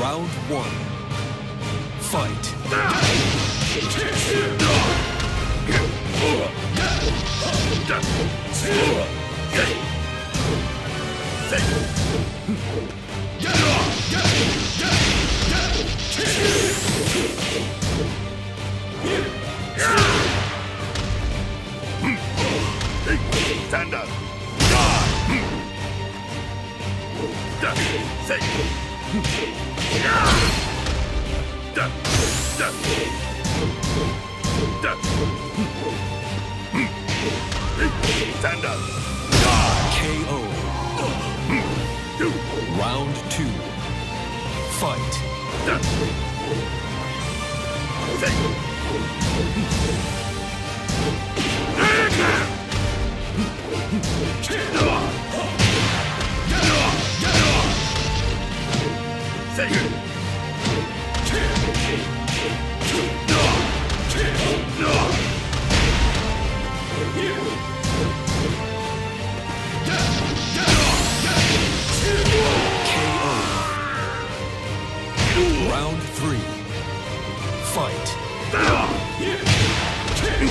Round one. Fight! Stand up! Stand up. KO. Round two. Fight. Round three. Fight. Stand up. KO.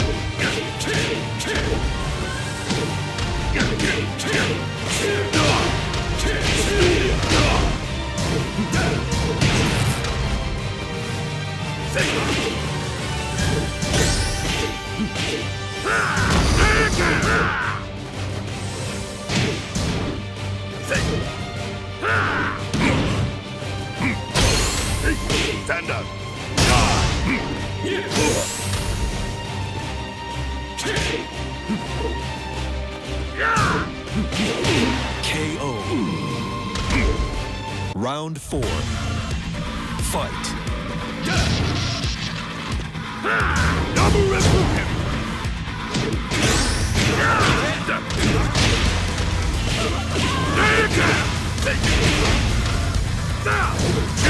Round four. Fight. Double wrestle him. Round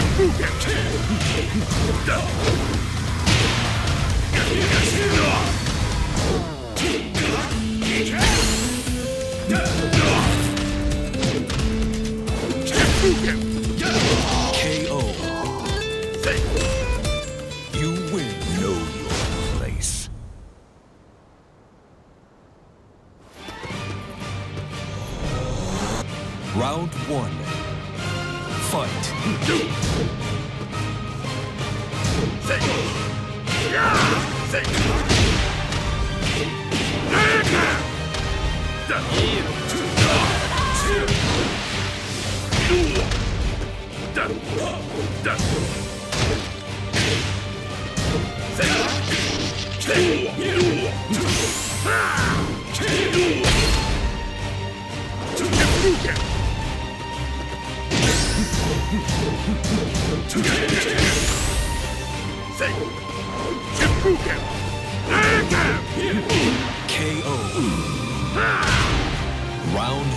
one. Fight. KO. Round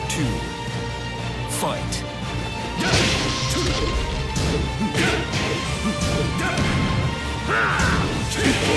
two. Fight. KO.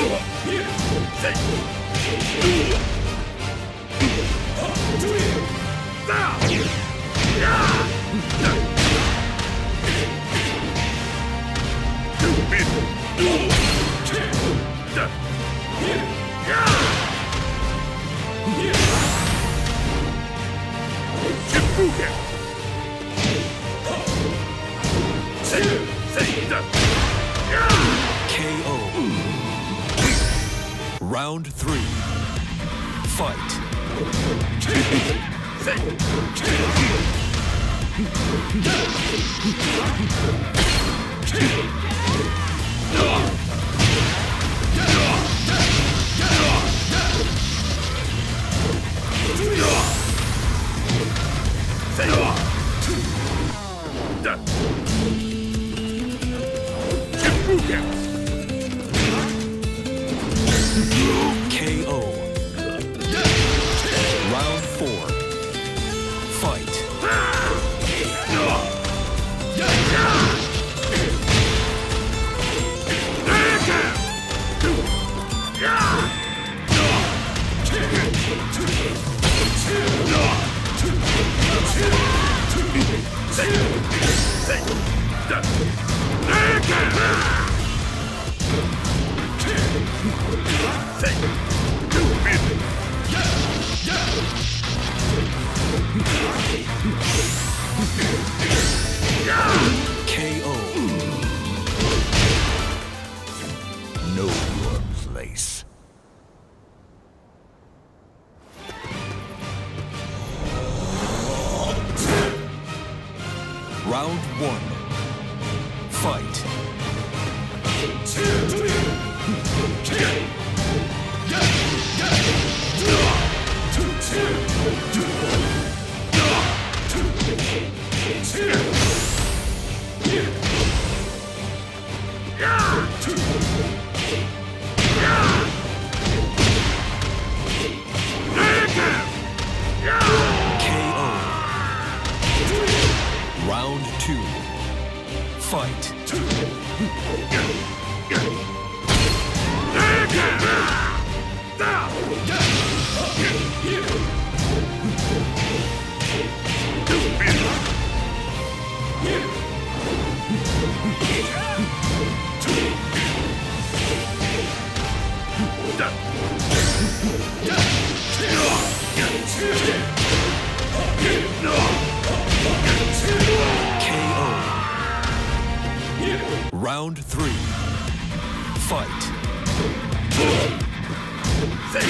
Round three. Fight. KO. Round four. Fight. Round one. Fight. Round two. Fight. Round three. Fight. Round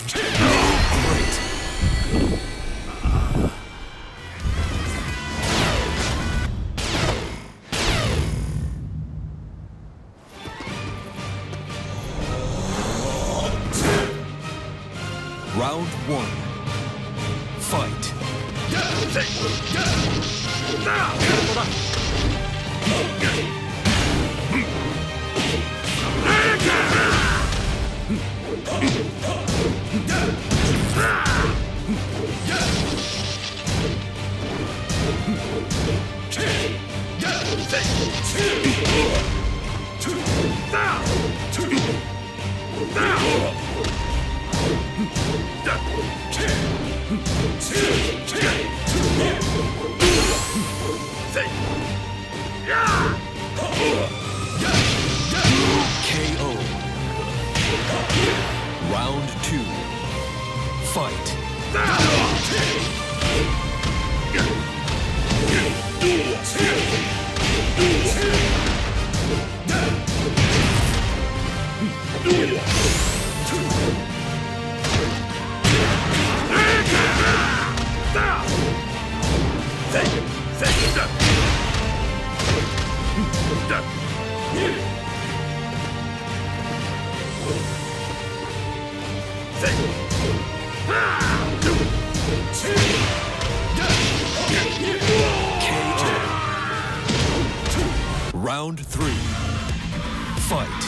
one. Fight. KO. Round two. Fight. Round three. Fight.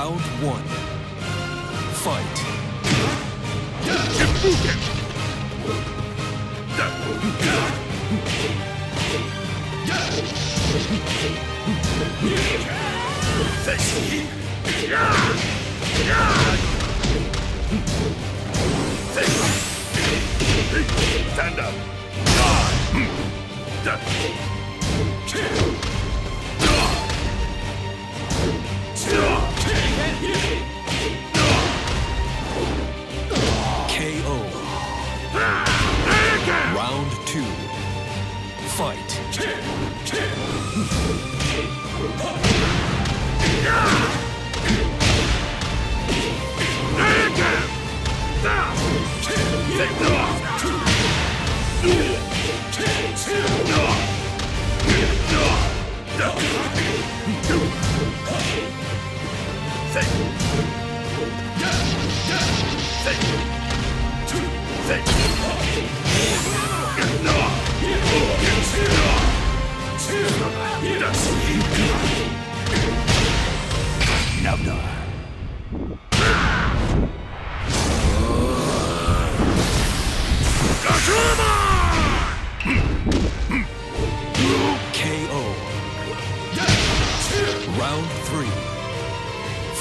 Round one. Fight! Stand up! Die! Two. Fight. Round three. Fight.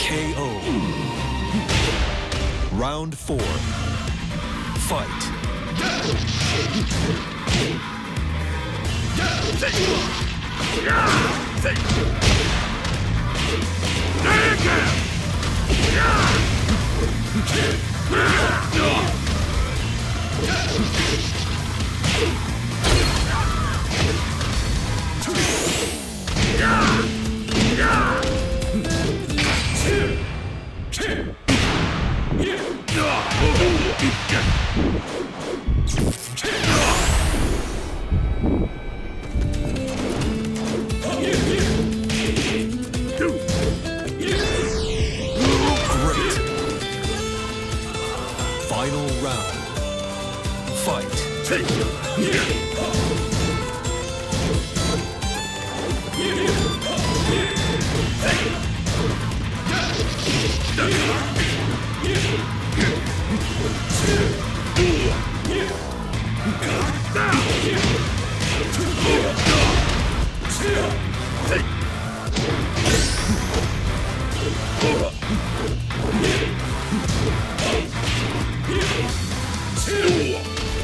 KO. Round four. Fight. Final round. Fight.